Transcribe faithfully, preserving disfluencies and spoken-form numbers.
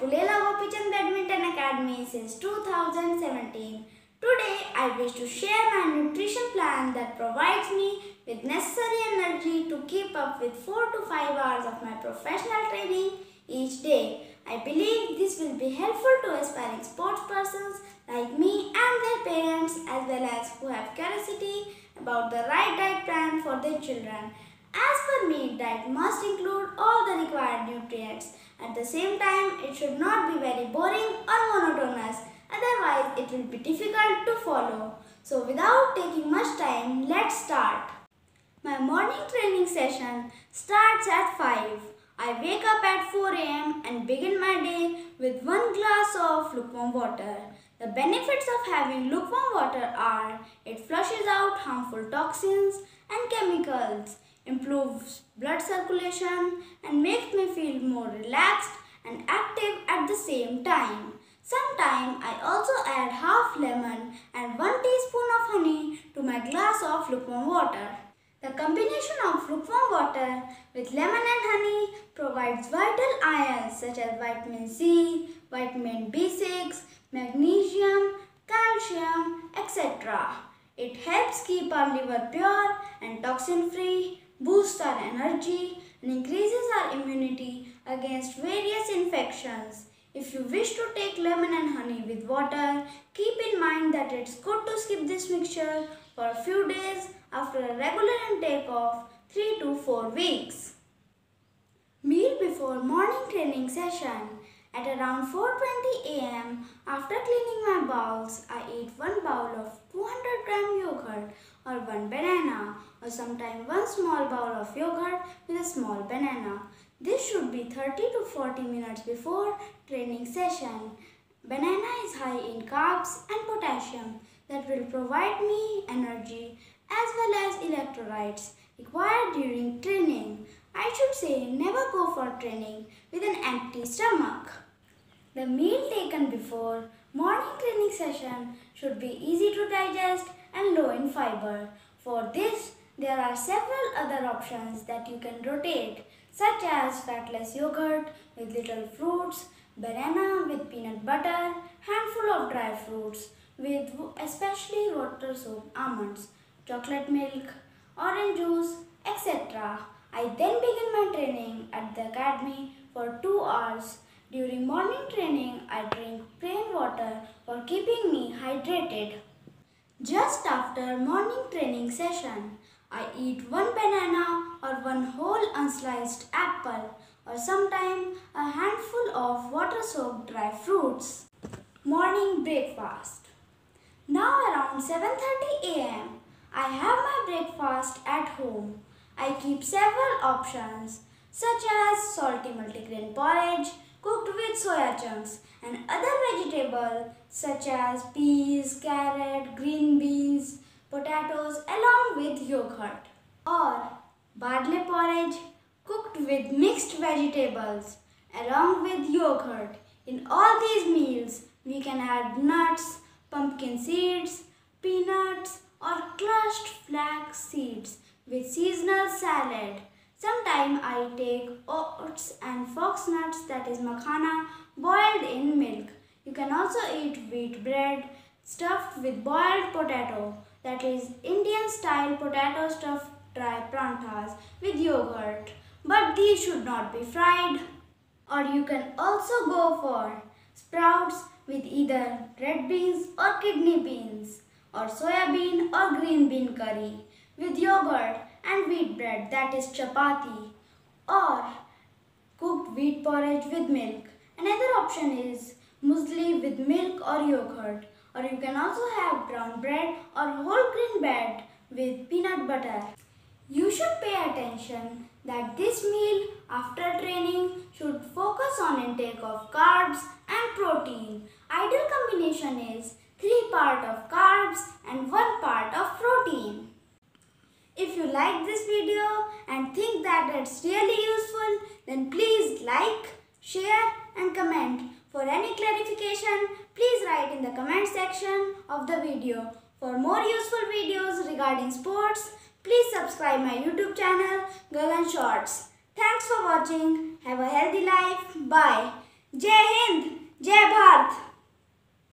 Pullela Gopichand Badminton Academy since two thousand seventeen. Today, I wish to share my nutrition plan that provides me with necessary energy to keep up with four to five hours of my professional training each day. I believe this will be helpful to aspiring sports persons like me and their parents, as well as who have curiosity about the right diet plan for their children. As for me, diet must include all the required nutrients. At the same time, it should not be very boring or monotonous, otherwise it will be difficult to follow. So without taking much time, let's start. My morning training session starts at five. I wake up at four A M and begin my day with one glass of lukewarm water. The benefits of having lukewarm water are: it flushes out harmful toxins and chemicals, improves blood circulation, and makes me feel more relaxed and active at the same time. Sometimes I also add half lemon and one teaspoon of honey to my glass of lukewarm water. The combination of lukewarm water with lemon and honey provides vital ions such as vitamin C, vitamin B six, magnesium, calcium, et cetera. It helps keep our liver pure and toxin-free, boosts our energy, and increases our immunity against various infections. If you wish to take lemon and honey with water, keep in mind that it's good to skip this mixture for a few days after a regular intake of three to four weeks. Meal before morning training session. At around four twenty A M, after cleaning my bowls, I eat one bowl of two hundred gram yogurt or one banana, or sometimes one small bowl of yogurt with a small banana. This should be thirty to forty minutes before training session. Banana is high in carbs and potassium that will provide me energy as well as electrolytes required during training. I should say, never go for training with an empty stomach. The meal taken before morning training session should be easy to digest and low in fiber. For this, there are several other options that you can rotate, such as fatless yogurt with little fruits, banana with peanut butter, handful of dry fruits with especially water-soaked almonds, chocolate milk, orange juice, et cetera. I then begin my training at the academy for two hours. During morning training, I drink plain water for keeping me hydrated. Just after morning training session, I eat one banana or one whole unsliced apple, or sometimes a handful of water-soaked dry fruits. Morning breakfast. Now around seven thirty A M, I have my breakfast at home. I keep several options such as salty multigrain porridge cooked with soya chunks and other vegetables such as peas, carrot, green beans, potatoes along with yogurt, or barley porridge cooked with mixed vegetables along with yogurt. In all these meals, we can add nuts, pumpkin seeds, peanuts, or crushed flax seeds with seasonal salad. Sometimes I take oats and fox nuts, that is makhana, boiled in milk. You can also eat wheat bread stuffed with boiled potato, that is Indian style potato stuffed dry prantas with yogurt, but these should not be fried. Or you can also go for sprouts with either red beans or kidney beans, or soya bean or green bean curry with yogurt and wheat bread, that is chapati, or cooked wheat porridge with milk. Another option is muesli with milk or yogurt, or you can also have brown bread or whole grain bread with peanut butter. You should pay attention that this meal after training should focus on intake of carbs and protein. Ideal combination is three part of carbs and one part of protein. If you like this video and think that it's really useful, then please like, share and comment. For any clarification, please write in the comment section of the video. For more useful videos regarding sports, please subscribe my YouTube channel, GaganShots. Thanks for watching. Have a healthy life. Bye. Jai Hind, Jai Bharat.